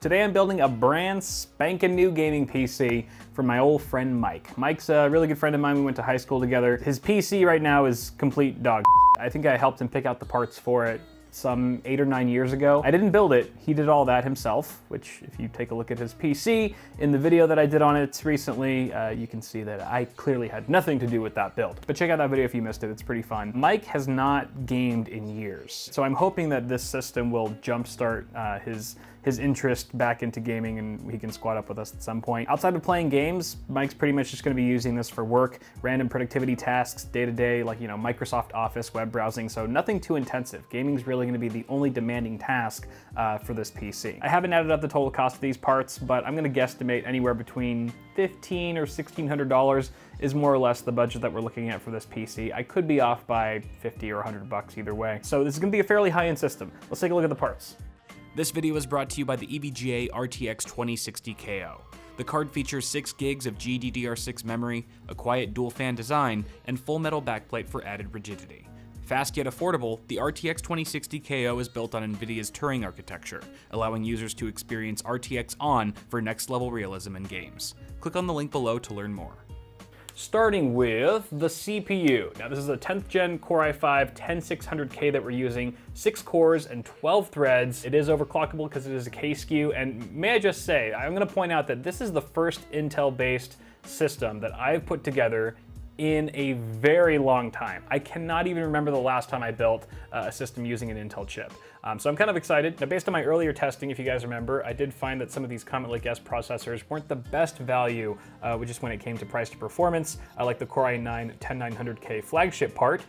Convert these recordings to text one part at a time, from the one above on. Today I'm building a brand spanking new gaming PC for my old friend Mike. Mike's a really good friend of mine, we went to high school together. His PC right now is complete dog shit. I think I helped him pick out the parts for it some 8 or 9 years ago. I didn't build it, he did all that himself, which if you take a look at his PC in the video that I did on it recently, you can see that I clearly had nothing to do with that build. But check out that video if you missed it, it's pretty fun. Mike has not gamed in years, so I'm hoping that this system will jumpstart his interest back into gaming and he can squat up with us at some point. Outside of playing games, Mike's pretty much just gonna be using this for work, random productivity tasks, day-to-day, like, you know, Microsoft Office, web browsing, so nothing too intensive. Gaming's really gonna be the only demanding task for this PC. I haven't added up the total cost of these parts, but I'm gonna guesstimate anywhere between $1,500 or $1,600 is more or less the budget that we're looking at for this PC. I could be off by 50 or 100 bucks either way. So this is gonna be a fairly high-end system. Let's take a look at the parts. This video is brought to you by the EVGA RTX 2060 KO. The card features 6 gigs of GDDR6 memory, a quiet dual fan design, and full metal backplate for added rigidity. Fast yet affordable, the RTX 2060 KO is built on Nvidia's Turing architecture, allowing users to experience RTX on for next-level realism in games. Click on the link below to learn more. Starting with the CPU. Now this is a 10th gen Core i5-10600K that we're using, 6 cores and 12 threads. It is overclockable because it is a K SKU, and may I just say, I'm gonna point out that this is the first Intel-based system that I've put together in a very long time. I cannot even remember the last time I built a system using an Intel chip. So I'm kind of excited. Now, based on my earlier testing, if you guys remember, I did find that some of these Comet Lake S processors weren't the best value, just when it came to price to performance. I like the Core i9 10900K flagship part,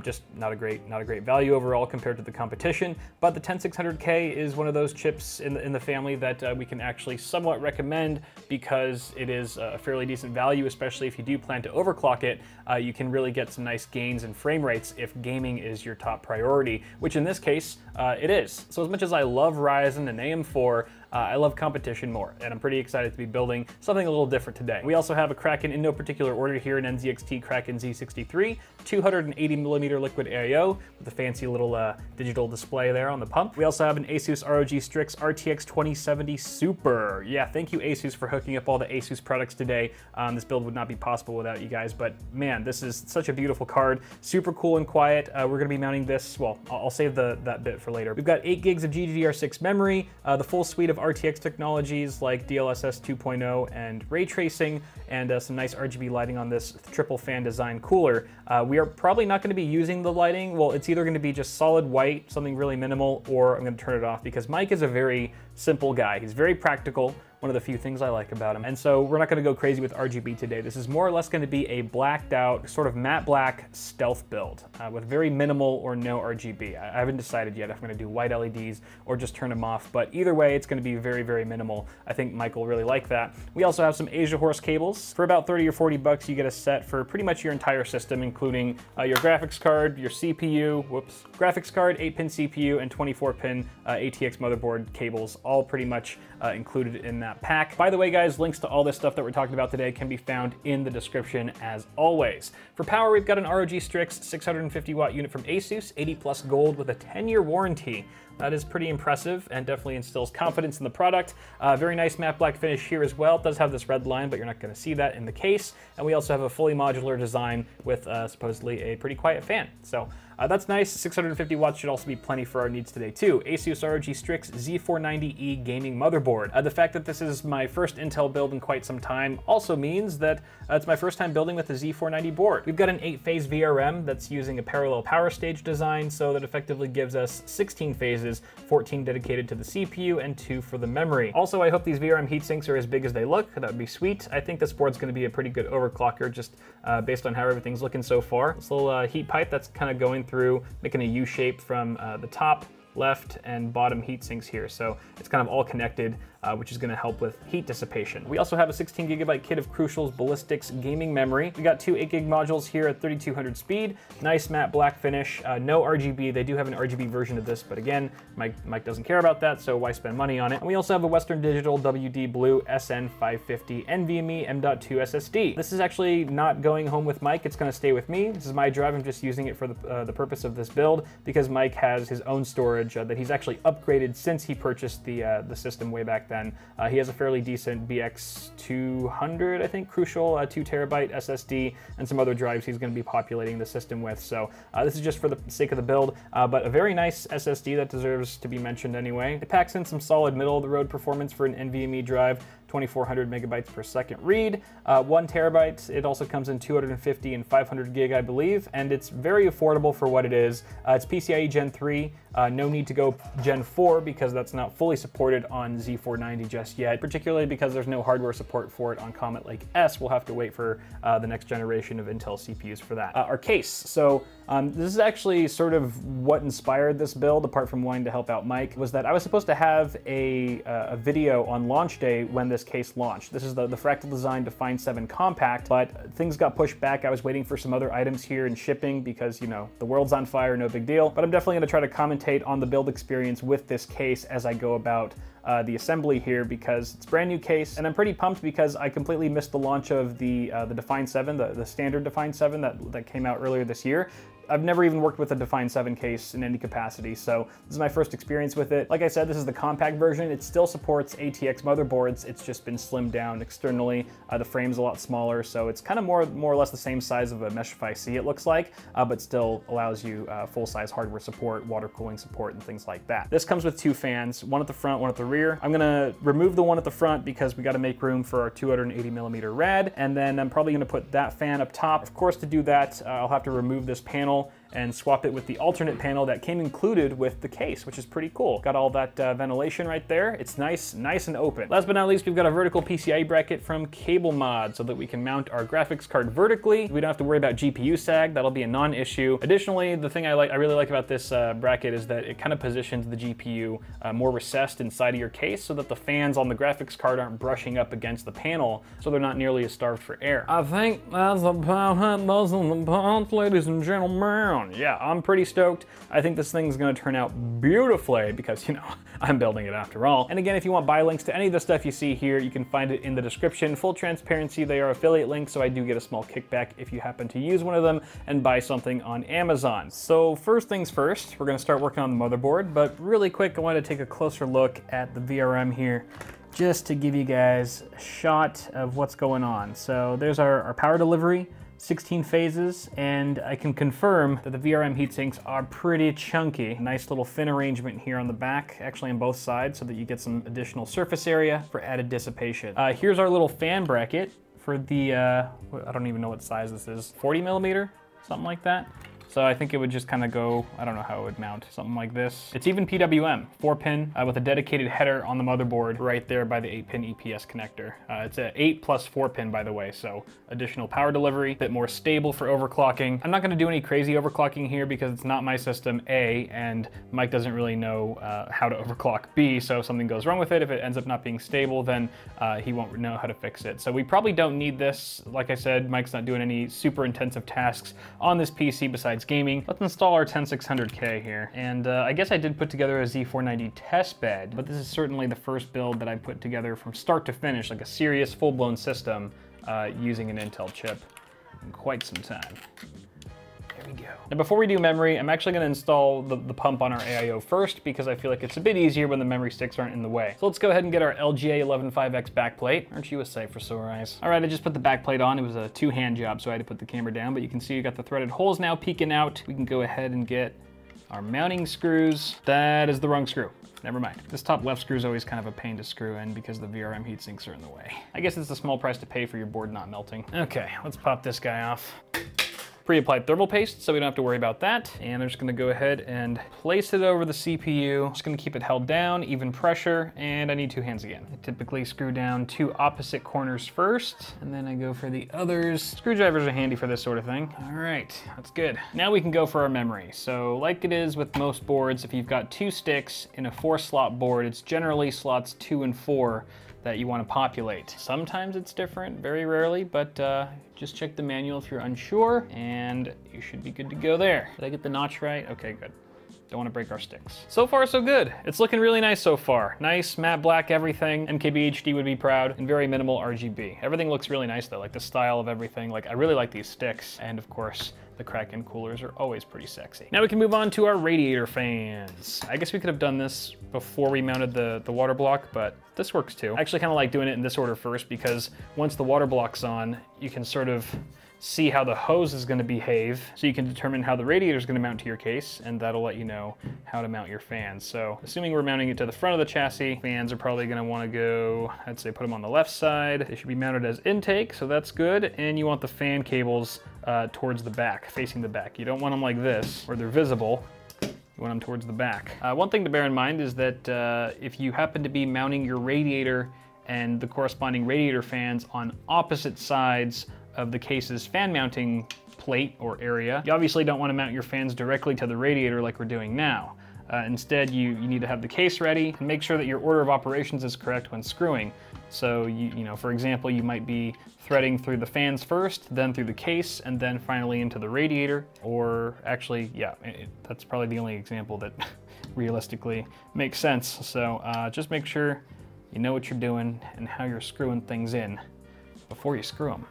just not a great value overall compared to the competition. But the 10600K is one of those chips in the family that we can actually somewhat recommend because it is a fairly decent value, especially if you do plan to overclock it. You can really get some nice gains in frame rates if gaming is your top priority, which in this case, it is. So as much as I love Ryzen and AM4, I love competition more, and I'm pretty excited to be building something a little different today. We also have a Kraken in no particular order here, an NZXT Kraken Z63, 280mm liquid IO with a fancy little digital display there on the pump. We also have an Asus ROG Strix RTX 2070 Super. Yeah, thank you Asus for hooking up all the Asus products today. This build would not be possible without you guys, but man, this is such a beautiful card. Super cool and quiet. We're gonna be mounting this, well, I'll save that bit for later. We've got 8 gigs of GDDR6 memory, the full suite of RTX technologies like DLSS 2.0 and ray tracing, and some nice RGB lighting on this triple fan design cooler. We are probably not gonna be using the lighting. Well, it's either gonna be just solid white, something really minimal, or I'm gonna turn it off because Mike is a very simple guy. He's very practical, one of the few things I like about him. And so we're not gonna go crazy with RGB today. This is more or less gonna be a blacked out, sort of matte black stealth build with very minimal or no RGB. I haven't decided yet if I'm gonna do white LEDs or just turn them off, but either way, it's gonna be very, very minimal. I think Mike will really like that. We also have some Asiahorse cables. For about 30 or 40 bucks, you get a set for pretty much your entire system, including your graphics card, your CPU, whoops, graphics card, 8-pin CPU, and 24-pin ATX motherboard cables, all pretty much included in that pack. By the way, guys, links to all this stuff that we're talking about today can be found in the description as always. For power, we've got an ROG Strix 650W unit from Asus, 80+ gold with a 10-year warranty. That is pretty impressive and definitely instills confidence in the product. Very nice matte black finish here as well. It does have this red line, but you're not gonna see that in the case. And we also have a fully modular design with supposedly a pretty quiet fan. So that's nice. 650 watts should also be plenty for our needs today too. Asus ROG Strix Z490E gaming motherboard. The fact that this is my first Intel build in quite some time also means that it's my first time building with a Z490 board. We've got an 8-phase VRM that's using a parallel power stage design, so that effectively gives us 16 phases, 14 dedicated to the CPU and 2 for the memory. Also, I hope these VRM heatsinks are as big as they look. That would be sweet. I think this board's gonna be a pretty good overclocker just based on how everything's looking so far. This little heat pipe that's kind of going through, making a U shape from the top, left, and bottom heat sinks here. So it's kind of all connected, which is gonna help with heat dissipation. We also have a 16 gigabyte kit of Crucial's Ballistics gaming memory. We got two 8 gig modules here at 3200 speed. Nice matte black finish, no RGB. They do have an RGB version of this, but again, Mike doesn't care about that, so why spend money on it? And we also have a Western Digital WD Blue SN550 NVMe M.2 SSD. This is actually not going home with Mike, it's gonna stay with me. This is my drive, I'm just using it for the purpose of this build because Mike has his own storage storage that he's actually upgraded since he purchased the system way back then. He has a fairly decent BX200, I think, Crucial 2TB SSD and some other drives he's going to be populating the system with. So this is just for the sake of the build, but a very nice SSD that deserves to be mentioned anyway. It packs in some solid middle-of-the-road performance for an NVMe drive, 2400 megabytes per second read, 1 terabyte. It also comes in 250 and 500 gig, I believe, and it's very affordable for what it is. It's PCIe Gen 3, no need to go Gen 4 because that's not fully supported on Z490 just yet, particularly because there's no hardware support for it on Comet Lake S. We'll have to wait for the next generation of Intel CPUs for that. Our case, so this is actually sort of what inspired this build, apart from wanting to help out Mike, was that I was supposed to have a video on launch day when this case launched. This is the Fractal Design Define 7 Compact, but things got pushed back. I was waiting for some other items here and shipping because, you know, the world's on fire, no big deal. But I'm definitely going to try to commentate on the build experience with this case as I go about the assembly here, because it's a brand new case, and I'm pretty pumped because I completely missed the launch of the Define 7, the standard Define 7 that came out earlier this year. I've never even worked with a Define 7 case in any capacity, so this is my first experience with it. Like I said, this is the compact version. It still supports ATX motherboards. It's just been slimmed down externally. The frame's a lot smaller, so it's kind of more or less the same size of a Meshify C, it looks like, but still allows you full-size hardware support, water cooling support, and things like that. This comes with two fans, one at the front, one at the rear. I'm gonna remove the one at the front because we gotta make room for our 280 millimeter rad, and then I'm probably gonna put that fan up top. Of course, to do that, I'll have to remove this panel and swap it with the alternate panel that came included with the case, which is pretty cool. Got all that ventilation right there. It's nice and open. Last but not least, we've got a vertical PCIe bracket from Cable Mod so that we can mount our graphics card vertically. We don't have to worry about GPU sag. That'll be a non-issue. Additionally, the thing I really like about this bracket is that it kind of positions the GPU more recessed inside of your case so that the fans on the graphics card aren't brushing up against the panel, so they're not nearly as starved for air. I think that's about those on the pants, ladies and gentlemen. Yeah, I'm pretty stoked. I think this thing's gonna turn out beautifully because, you know, I'm building it after all. And again, if you want buy links to any of the stuff you see here, you can find it in the description. Full transparency, they are affiliate links, so I do get a small kickback if you happen to use one of them and buy something on Amazon. So first things first, we're gonna start working on the motherboard, but really quick, I wanna take a closer look at the VRM here, just to give you guys a shot of what's going on. So there's our power delivery, 16 phases, and I can confirm that the VRM heatsinks are pretty chunky. Nice little fin arrangement here on the back, actually on both sides, so that you get some additional surface area for added dissipation. Here's our little fan bracket for the, I don't even know what size this is, 40 millimeter, something like that. So I think it would just kind of go, I don't know how it would mount, something like this. It's even PWM, 4-pin with a dedicated header on the motherboard right there by the 8-pin EPS connector. It's an 8 plus 4-pin, by the way, so additional power delivery, a bit more stable for overclocking. I'm not gonna do any crazy overclocking here because it's not my system, A, and Mike doesn't really know how to overclock, B, so if something goes wrong with it, if it ends up not being stable, then he won't know how to fix it. So we probably don't need this. Like I said, Mike's not doing any super intensive tasks on this PC besides gaming. Let's install our 10600K here. And I guess I did put together a Z490 test bed, but this is certainly the first build that I put together from start to finish, like a serious full-blown system using an Intel chip in quite some time. There we go. Now before we do memory, I'm actually gonna install the pump on our AIO first because I feel like it's a bit easier when the memory sticks aren't in the way. So let's go ahead and get our LGA 11.5X backplate. Aren't you a sight for sore eyes? All right, I just put the backplate on. It was a two-hand job, so I had to put the camera down, but you can see you got the threaded holes now peeking out. We can go ahead and get our mounting screws. That is the wrong screw. Never mind. This top left screw is always kind of a pain to screw in because the VRM heatsinks are in the way. I guess it's a small price to pay for your board not melting. Okay, let's pop this guy off. Pre-applied thermal paste, so we don't have to worry about that. And I'm just gonna go ahead and place it over the CPU. Just gonna keep it held down, even pressure, and I need two hands again. I typically screw down two opposite corners first, and then I go for the others. Screwdrivers are handy for this sort of thing. All right, that's good. Now we can go for our memory. So like it is with most boards, if you've got two sticks in a 4-slot board, it's generally slots 2 and 4 that you want to populate. Sometimes it's different, very rarely, but just check the manual if you're unsure, and you should be good to go there. Did I get the notch right? Okay, good. Don't want to break our sticks. So far, so good. It's looking really nice so far. Nice, matte black, everything. MKBHD would be proud, and very minimal RGB. Everything looks really nice though, like the style of everything. Like, I really like these sticks, and of course, The Kraken coolers are always pretty sexy. Now we can move on to our radiator fans. I guess we could have done this before we mounted the water block, but this works too. I actually kind of like doing it in this order first, because once the water block's on, you can sort of see how the hose is going to behave, so you can determine how the radiator is going to mount to your case, and that'll let you know how to mount your fans. So assuming we're mounting it to the front of the chassis, fans are probably going to want to go, I'd say put them on the left side. They should be mounted as intake, so that's good. And you want the fan cables towards the back, facing the back. You don't want them like this where they're visible. You want them towards the back. One thing to bear in mind is that if you happen to be mounting your radiator and the corresponding radiator fans on opposite sides of the case's fan mounting plate or area, you obviously don't want to mount your fans directly to the radiator like we're doing now. Instead, you need to have the case ready and make sure that your order of operations is correct when screwing. So, you know, for example, you might be threading through the fans first, then through the case, and then finally into the radiator. Or actually, yeah, that's probably the only example that realistically makes sense. So just make sure you know what you're doing and how you're screwing things in before you screw them.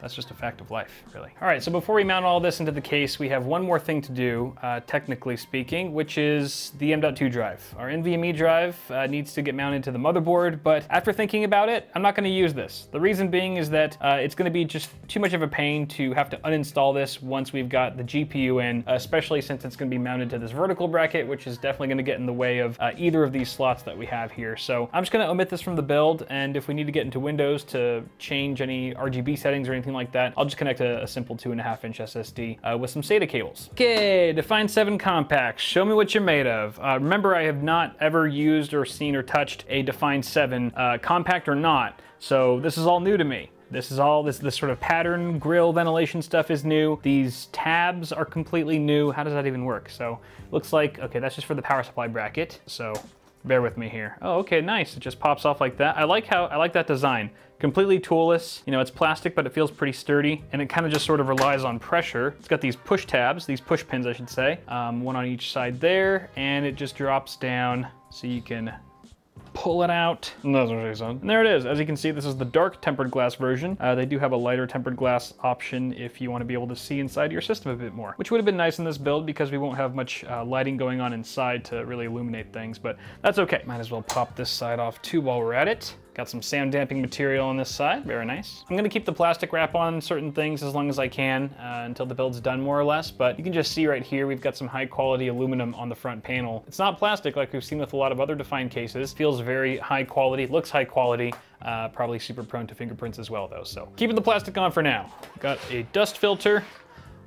That's just a fact of life, really. All right, so before we mount all this into the case, we have one more thing to do, technically speaking, which is the M.2 drive. Our NVMe drive needs to get mounted to the motherboard, but after thinking about it, I'm not gonna use this. The reason being is that it's gonna be just too much of a pain to have to uninstall this once we've got the GPU in, especially since it's gonna be mounted to this vertical bracket, which is definitely gonna get in the way of either of these slots that we have here. So I'm just gonna omit this from the build, and if we need to get into Windows to change any RGB settings or anything like that, I'll just connect a simple 2.5-inch SSD with some SATA cables. Okay, Define 7 Compact, show me what you're made of. Remember, I have not ever used or seen or touched a Define 7 Compact or not, so this is all new to me. This is all, this sort of pattern, grill, ventilation stuff is new. These tabs are completely new. How does that even work? So, looks like, okay, that's just for the power supply bracket, so bear with me here. Oh, okay, nice, it just pops off like that. I like that design. Completely toolless, you know, it's plastic, but it feels pretty sturdy, and it kind of just sort of relies on pressure. It's got these push tabs, these push pins, I should say, one on each side there, and it just drops down so you can pull it out. And there it is. As you can see, this is the dark tempered glass version. They do have a lighter tempered glass option if you want to be able to see inside your system a bit more, which would have been nice in this build because we won't have much lighting going on inside to really illuminate things, but that's okay. Might as well pop this side off too while we're at it. Got some sound damping material on this side, very nice. I'm gonna keep the plastic wrap on certain things as long as I can until the build's done more or less, but you can just see right here, we've got some high quality aluminum on the front panel. It's not plastic like we've seen with a lot of other Define cases. Feels very high quality, looks high quality, probably super prone to fingerprints as well though, so. Keeping the plastic on for now. Got a dust filter,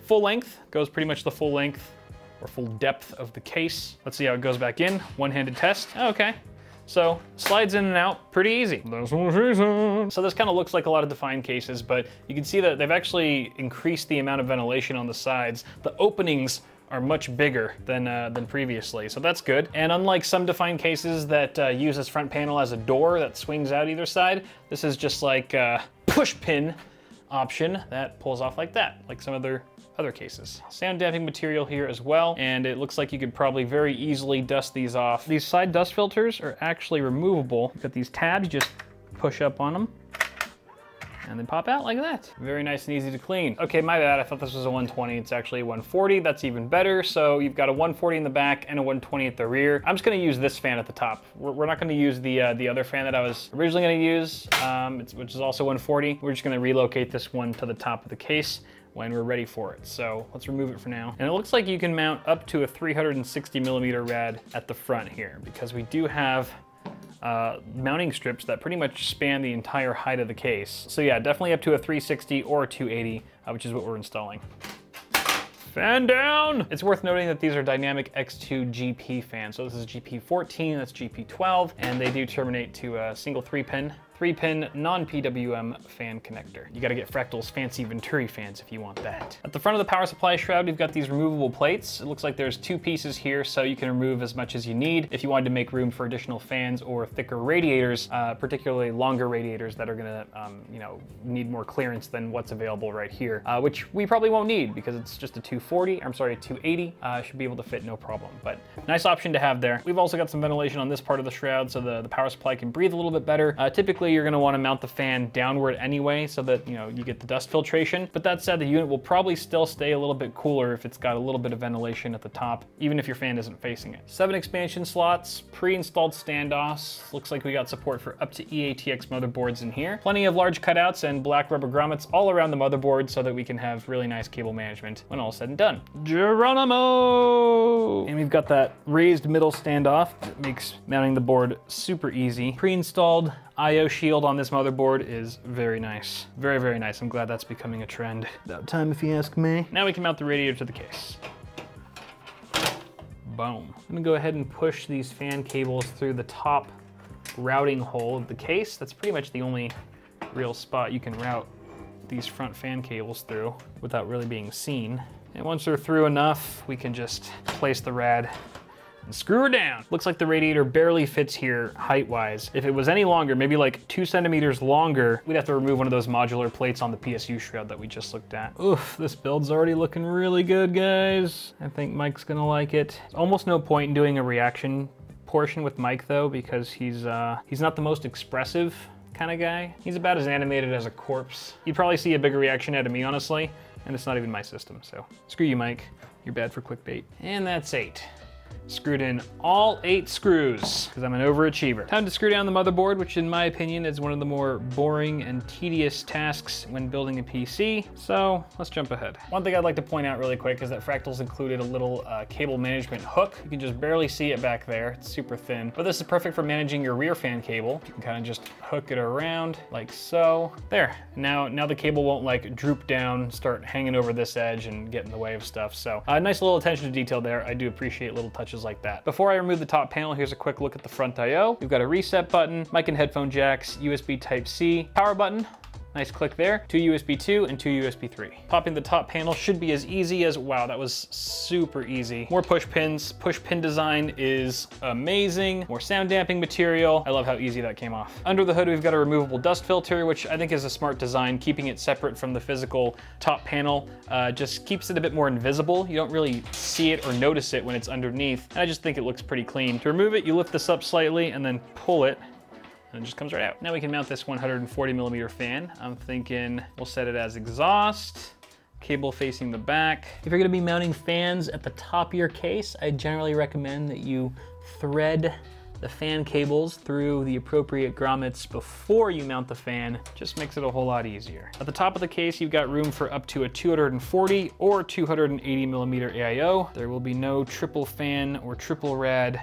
full length, goes pretty much the full length or full depth of the case. Let's see how it goes back in, one-handed test, oh, okay. So, slides in and out pretty easy. So this kind of looks like a lot of Define cases, but you can see that they've actually increased the amount of ventilation on the sides. The openings are much bigger than previously, so that's good. And unlike some Define cases that use this front panel as a door that swings out either side, this is just like a push pin option that pulls off like that, like some other cases. Sound damping material here as well, and it looks like you could probably very easily dust these off. These side dust filters are actually removable. You've got these tabs, you just push up on them, and they pop out like that. Very nice and easy to clean. Okay, my bad, I thought this was a 120. It's actually a 140, that's even better. So you've got a 140 in the back and a 120 at the rear. I'm just gonna use this fan at the top. We're not gonna use the other fan that I was originally gonna use, which is also 140. We're just gonna relocate this one to the top of the case when we're ready for it. So let's remove it for now. And it looks like you can mount up to a 360 millimeter rad at the front here, because we do have mounting strips that pretty much span the entire height of the case. So yeah, definitely up to a 360 or 280, which is what we're installing. Fan down! It's worth noting that these are dynamic X2 GP fans. So this is GP14, that's GP12, and they do terminate to a single 3-pin non-PWM fan connector. You gotta get Fractal's fancy Venturi fans if you want that. At the front of the power supply shroud, you've got these removable plates. It looks like there's two pieces here, so you can remove as much as you need if you wanted to make room for additional fans or thicker radiators, particularly longer radiators that are gonna you know, need more clearance than what's available right here, which we probably won't need because it's just a 280. Should be able to fit no problem, but nice option to have there. We've also got some ventilation on this part of the shroud so the power supply can breathe a little bit better. Typically, typically you're gonna wanna mount the fan downward anyway so that, you know, you get the dust filtration. But that said, the unit will probably still stay a little bit cooler if it's got a little bit of ventilation at the top, even if your fan isn't facing it. 7 expansion slots, pre-installed standoffs. Looks like we got support for up to eATX motherboards in here. Plenty of large cutouts and black rubber grommets all around the motherboard so that we can have really nice cable management when all is said and done. Geronimo! And we've got that raised middle standoff that makes mounting the board super easy. Pre-installed IO shield on this motherboard is very nice. Very, very nice. I'm glad that's becoming a trend. About time if you ask me. Now we can mount the radiator to the case. Boom. I'm gonna go ahead and push these fan cables through the top routing hole of the case. That's pretty much the only real spot you can route these front fan cables through without really being seen. And once they're through enough, we can just place the rad and screw her down. Looks like the radiator barely fits here height-wise. If it was any longer, maybe like 2 centimeters longer, we'd have to remove one of those modular plates on the PSU shroud that we just looked at. Oof, this build's already looking really good, guys. I think Mike's gonna like it. There's almost no point in doing a reaction portion with Mike though, because he's not the most expressive kind of guy. He's about as animated as a corpse. You'd probably see a bigger reaction out of me, honestly, and it's not even my system, so screw you, Mike. You're bad for clickbait. And that's 8. Screwed in all 8 screws, because I'm an overachiever. Time to screw down the motherboard, which in my opinion is one of the more boring and tedious tasks when building a PC, so let's jump ahead. One thing I'd like to point out really quick is that Fractal's included a little cable management hook. You can just barely see it back there, it's super thin, but this is perfect for managing your rear fan cable. You can kind of just hook it around like so. There, now the cable won't like droop down, start hanging over this edge and get in the way of stuff, so nice little attention to detail there. I do appreciate little touches like that. Before I remove the top panel, here's a quick look at the front IO. We've got a reset button, mic and headphone jacks, USB Type-C, power button, nice click there, 2 USB 2 and 2 USB 3. Popping the top panel should be as easy as, wow, that was super easy. More push pins, push pin design is amazing. More sound damping material. I love how easy that came off. Under the hood, we've got a removable dust filter, which I think is a smart design, keeping it separate from the physical top panel. Just keeps it a bit more invisible. You don't really see it or notice it when it's underneath. And I just think it looks pretty clean. To remove it, you lift this up slightly and then pull it, and it just comes right out. Now we can mount this 140 millimeter fan. I'm thinking we'll set it as exhaust, cable facing the back. If you're gonna be mounting fans at the top of your case, I generally recommend that you thread the fan cables through the appropriate grommets before you mount the fan. Just makes it a whole lot easier. At the top of the case, you've got room for up to a 240 or 280 millimeter AIO. There will be no triple fan or triple rad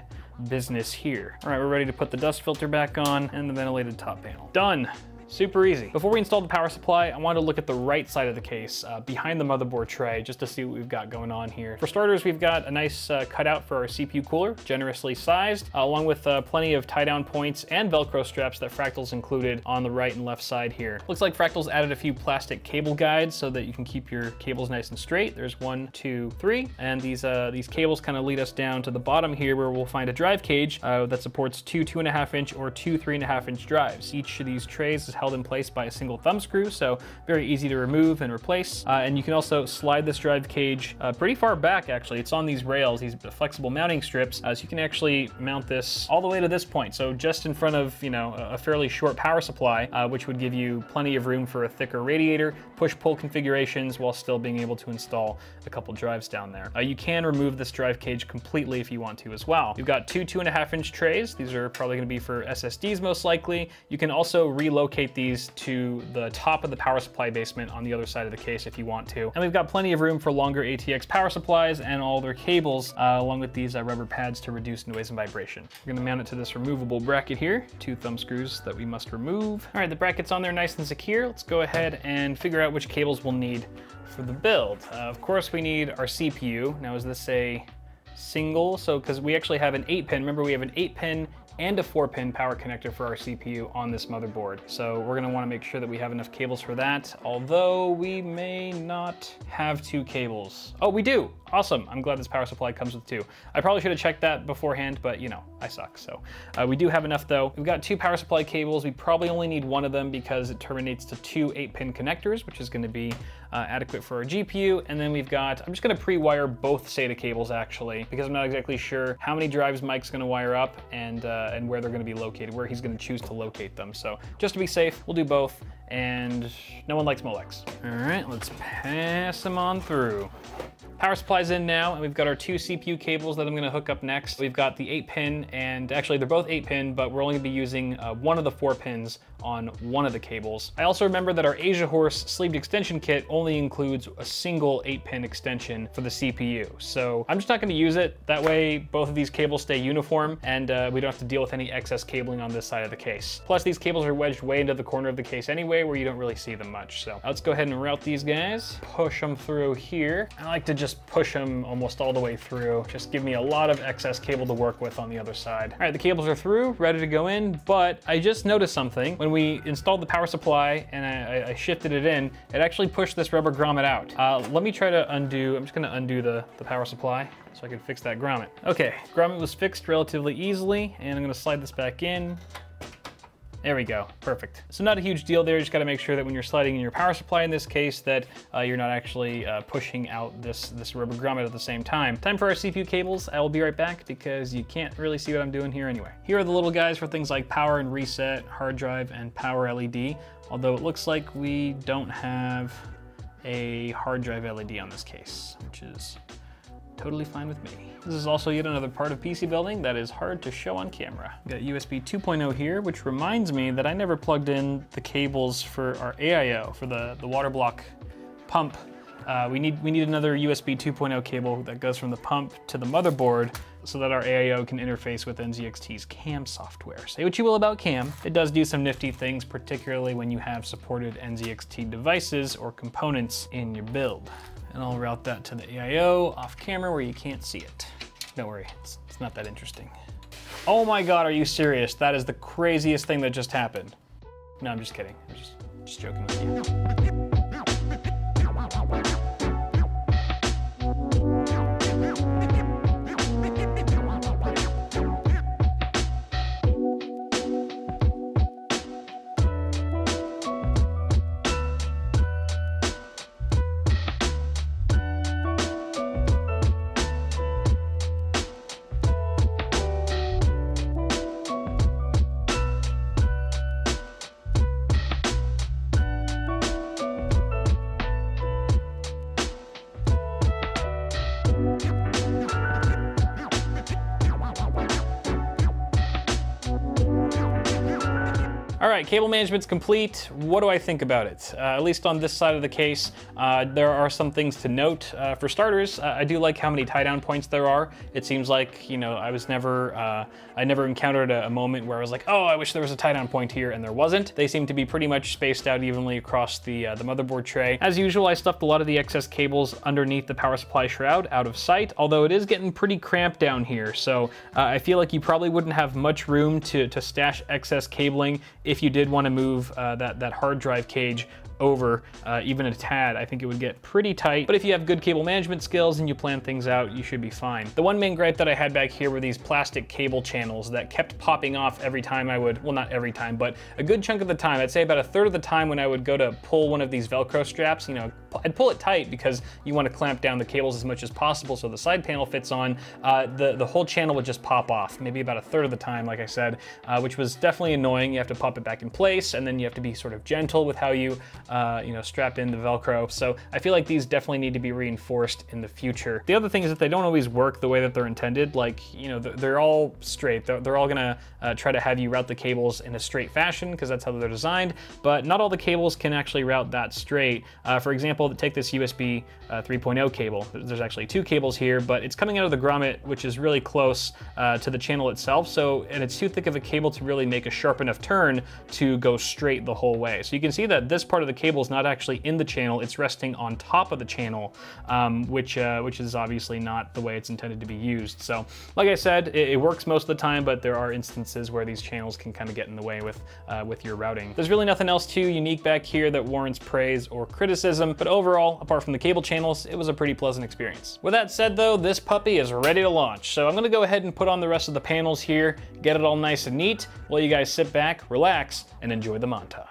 business here. All right, we're ready to put the dust filter back on and the ventilated top panel. Done. Super easy. Before we install the power supply, I wanted to look at the right side of the case, behind the motherboard tray, just to see what we've got going on here. For starters, we've got a nice cutout for our CPU cooler, generously sized, along with plenty of tie-down points and Velcro straps that Fractal's included on the right and left side here. Looks like Fractal's added a few plastic cable guides so that you can keep your cables nice and straight. There's 1, 2, 3, and these cables kind of lead us down to the bottom here where we'll find a drive cage that supports 2 2.5 inch or 2 3.5 inch drives. Each of these trays is held in place by a single thumb screw, so very easy to remove and replace. And you can also slide this drive cage pretty far back, actually. It's on these rails, these flexible mounting strips, so you can actually mount this all the way to this point. So just in front of, you know, a fairly short power supply, which would give you plenty of room for a thicker radiator, push-pull configurations, while still being able to install a couple drives down there. You can remove this drive cage completely if you want to as well. You've got 2 2.5 inch trays. These are probably gonna be for SSDs most likely. You can also relocate these to the top of the power supply basement on the other side of the case if you want to. And we've got plenty of room for longer ATX power supplies and all their cables, along with these rubber pads to reduce noise and vibration. We're gonna mount it to this removable bracket here, 2 thumb screws that we must remove. All right, the bracket's on there nice and secure. Let's go ahead and figure out which cables we'll need for the build. Of course, we need our CPU. Now, is this a single? So, because we actually have an 8-pin, remember we have an 8-pin and a 4-pin power connector for our CPU on this motherboard. So we're gonna wanna make sure that we have enough cables for that, although we may not have 2 cables. Oh, we do, awesome. I'm glad this power supply comes with 2. I probably should have checked that beforehand, but you know, I suck, so. We do have enough though. We've got 2 power supply cables. We probably only need one of them because it terminates to 2 8-pin connectors, which is gonna be adequate for our GPU. And then we've got, I'm just gonna pre-wire both SATA cables actually, because I'm not exactly sure how many drives Mike's gonna wire up and where they're gonna be located, where he's gonna choose to locate them. So just to be safe, we'll do both, and no one likes Molex. All right, let's pass them on through. Power supply's in now, and we've got our two CPU cables that I'm gonna hook up next. We've got the 8-pin, and actually they're both 8-pin, but we're only gonna be using one of the 4 pins on one of the cables. I also remember that our Asiahorse sleeved extension kit only includes a single 8-pin extension for the CPU. So I'm just not gonna use it. That way, both of these cables stay uniform, and we don't have to deal with any excess cabling on this side of the case. Plus, these cables are wedged way into the corner of the case anyway, where you don't really see them much. So let's go ahead and route these guys, push them through here. I like to just push them almost all the way through. Just give me a lot of excess cable to work with on the other side. All right, the cables are through, ready to go in, but I just noticed something. When we installed the power supply and I shifted it in, it actually pushed this rubber grommet out. Let me try to undo, I'm just gonna undo the power supply so I can fix that grommet. Okay, grommet was fixed relatively easily, and I'm gonna slide this back in. There we go, perfect. So not a huge deal there, you just gotta make sure that when you're sliding in your power supply in this case that you're not actually pushing out this rubber grommet at the same time. Time for our CPU cables. I will be right back because you can't really see what I'm doing here anyway. Here are the little guys for things like power and reset, hard drive, and power LED, although it looks like we don't have a hard drive LED on this case, which is totally fine with me. This is also yet another part of PC building that is hard to show on camera. Got USB 2.0 here, which reminds me that I never plugged in the cables for our AIO, for the water block pump. We need another USB 2.0 cable that goes from the pump to the motherboard so that our AIO can interface with NZXT's CAM software. Say what you will about CAM, it does do some nifty things, particularly when you have supported NZXT devices or components in your build. And I'll route that to the AIO off camera where you can't see it. Don't worry, it's not that interesting. Oh my God, are you serious? That is the craziest thing that just happened. No, I'm just kidding. I'm just joking with you. All right, cable management's complete. What do I think about it? At least on this side of the case, there are some things to note. For starters, I do like how many tie-down points there are. It seems like, you know, I never encountered a moment where I was like, oh, I wish there was a tie-down point here, and there wasn't. They seem to be pretty much spaced out evenly across the motherboard tray. As usual, I stuffed a lot of the excess cables underneath the power supply shroud out of sight, although it is getting pretty cramped down here. So I feel like you probably wouldn't have much room to stash excess cabling if you did want to move that hard drive cage over even a tad. I think it would get pretty tight, but if you have good cable management skills and you plan things out, you should be fine. The one main gripe that I had back here were these plastic cable channels that kept popping off every time I would, well, not every time, but a good chunk of the time, I'd say about a third of the time when I would go to pull one of these Velcro straps, you know, I'd pull it tight because you want to clamp down the cables as much as possible so the side panel fits on, the whole channel would just pop off, maybe about a third of the time, like I said, which was definitely annoying. You have to pop it back in place, and then you have to be sort of gentle with how you strap in the Velcro. So I feel like these definitely need to be reinforced in the future. The other thing is that they don't always work the way that they're intended. Like, you know, they're all straight. They're all gonna try to have you route the cables in a straight fashion because that's how they're designed, but not all the cables can actually route that straight. For example, take this USB 3.0 cable. There's actually two cables here, but it's coming out of the grommet, which is really close to the channel itself. So, and it's too thick of a cable to really make a sharp enough turn to go straight the whole way. So you can see that this part of the cable is not actually in the channel, it's resting on top of the channel, which is obviously not the way it's intended to be used. So like I said, it works most of the time, but there are instances where these channels can kind of get in the way with your routing. There's really nothing else too unique back here that warrants praise or criticism, but overall, apart from the cable channels, it was a pretty pleasant experience. With that said though, this puppy is ready to launch. So I'm gonna go ahead and put on the rest of the panels here, get it all nice and neat, while you guys sit back, relax, and enjoy the montage.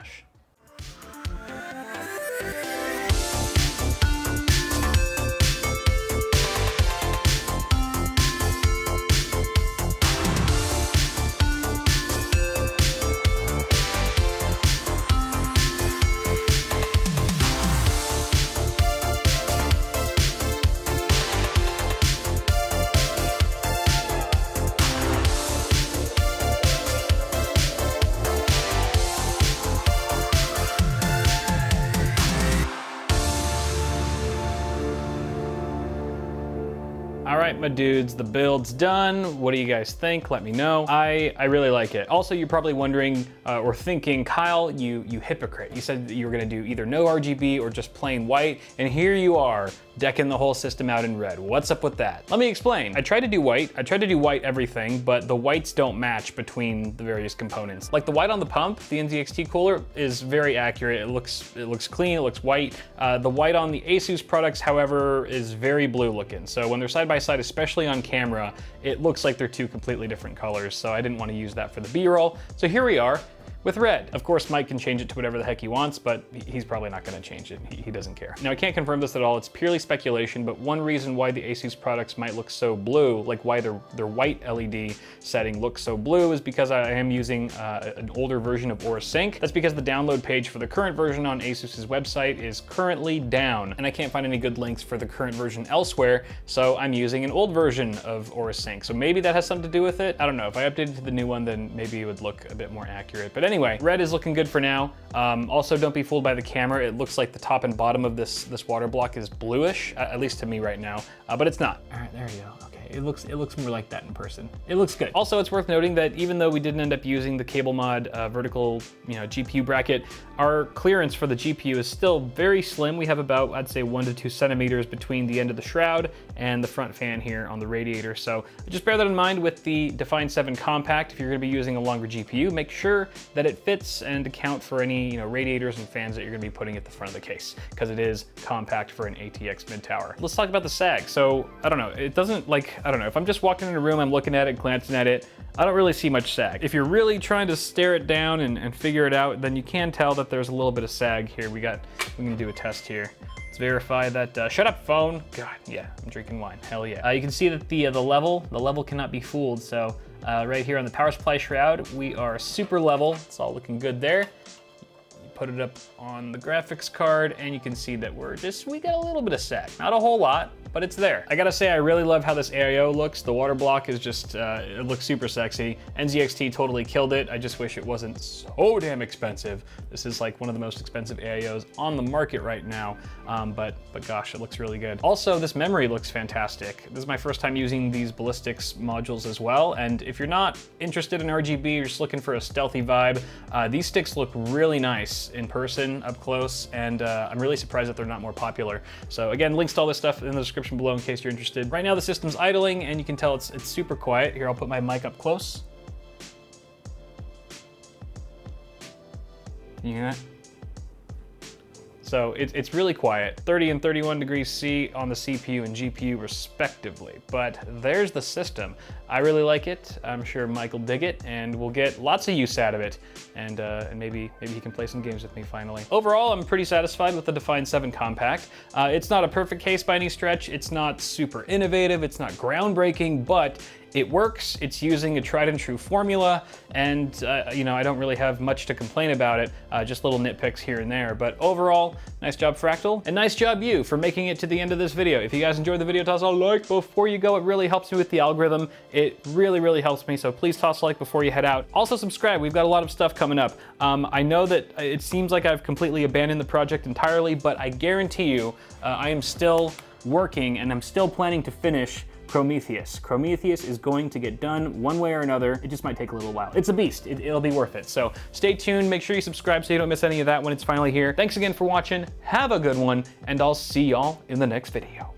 right, my dudes, the build's done. What do you guys think? Let me know. I really like it. Also, you're probably wondering or thinking, Kyle, you hypocrite. You said that you were gonna do either no RGB or just plain white, and here you are decking the whole system out in red. What's up with that? Let me explain. I tried to do white. I tried to do white everything, but the whites don't match between the various components. Like the white on the pump, the NZXT cooler, is very accurate. It looks clean, it looks white. The white on the Asus products, however, is very blue looking. So when they're side by side, especially on camera, it looks like they're two completely different colors. So I didn't want to use that for the B-roll. So here we are with red. Of course, Mike can change it to whatever the heck he wants, but he's probably not gonna change it. He doesn't care. Now, I can't confirm this at all. It's purely speculation, but one reason why the Asus products might look so blue, like why their white LED setting looks so blue, is because I am using an older version of Aura Sync. That's because the download page for the current version on Asus's website is currently down, and I can't find any good links for the current version elsewhere, so I'm using an old version of Aura Sync. So maybe that has something to do with it. I don't know. If I updated to the new one, then maybe it would look a bit more accurate. But anyway, red is looking good for now. Also, don't be fooled by the camera. It looks like the top and bottom of this water block is bluish, at least to me right now, but it's not. All right, there you go. Okay, it looks more like that in person. It looks good. Also, it's worth noting that even though we didn't end up using the cable mod vertical, GPU bracket, our clearance for the GPU is still very slim. We have about, I'd say, 1 to 2 centimeters between the end of the shroud and the front fan here on the radiator. So just bear that in mind with the Define 7 Compact. If you're going to be using a longer GPU, make sure that it fits and account for any radiators and fans that you're gonna be putting at the front of the case, because it is compact for an ATX mid tower. Let's talk about the sag. So I don't know, it doesn't, like, I don't know, if I'm just walking in a room, I'm looking at it, glancing at it, I don't really see much sag. If you're really trying to stare it down and figure it out, then you can tell that there's a little bit of sag here. We're gonna do a test here. Let's verify that, shut up phone. God, yeah, I'm drinking wine, hell yeah. You can see that the level cannot be fooled. So right here on the power supply shroud, we are super level. It's all looking good there. You put it up on the graphics card and you can see that we got a little bit of sag. Not a whole lot, but it's there. I gotta say, I really love how this AIO looks. The water block is just, it looks super sexy. NZXT totally killed it. I just wish it wasn't so damn expensive. This is like one of the most expensive AIOs on the market right now, but gosh, it looks really good. Also, this memory looks fantastic. This is my first time using these ballistics modules as well, and if you're not interested in RGB, you're just looking for a stealthy vibe, these sticks look really nice in person, up close, and I'm really surprised that they're not more popular. So again, links to all this stuff in the description below in case you're interested. Right now the system's idling and you can tell it's super quiet. Here, I'll put my mic up close. You hear that? So it's really quiet. 30 and 31 degrees C on the CPU and GPU respectively. But there's the system. I really like it. I'm sure Mike will dig it and we'll get lots of use out of it. And maybe he can play some games with me finally. Overall, I'm pretty satisfied with the Define 7 Compact. It's not a perfect case by any stretch. It's not super innovative. It's not groundbreaking, but it works. It's using a tried and true formula, and I don't really have much to complain about it, just little nitpicks here and there. But overall, nice job Fractal, and nice job you for making it to the end of this video. If you guys enjoyed the video, toss a like before you go. It really helps me with the algorithm. It really, really helps me, so please toss a like before you head out. Also subscribe, we've got a lot of stuff coming up. I know that it seems like I've completely abandoned the project entirely, but I guarantee you, I am still working and I'm still planning to finish Prometheus. Prometheus is going to get done one way or another. It just might take a little while. It's a beast. It'll be worth it. So stay tuned. Make sure you subscribe so you don't miss any of that when it's finally here. Thanks again for watching. Have a good one, and I'll see y'all in the next video.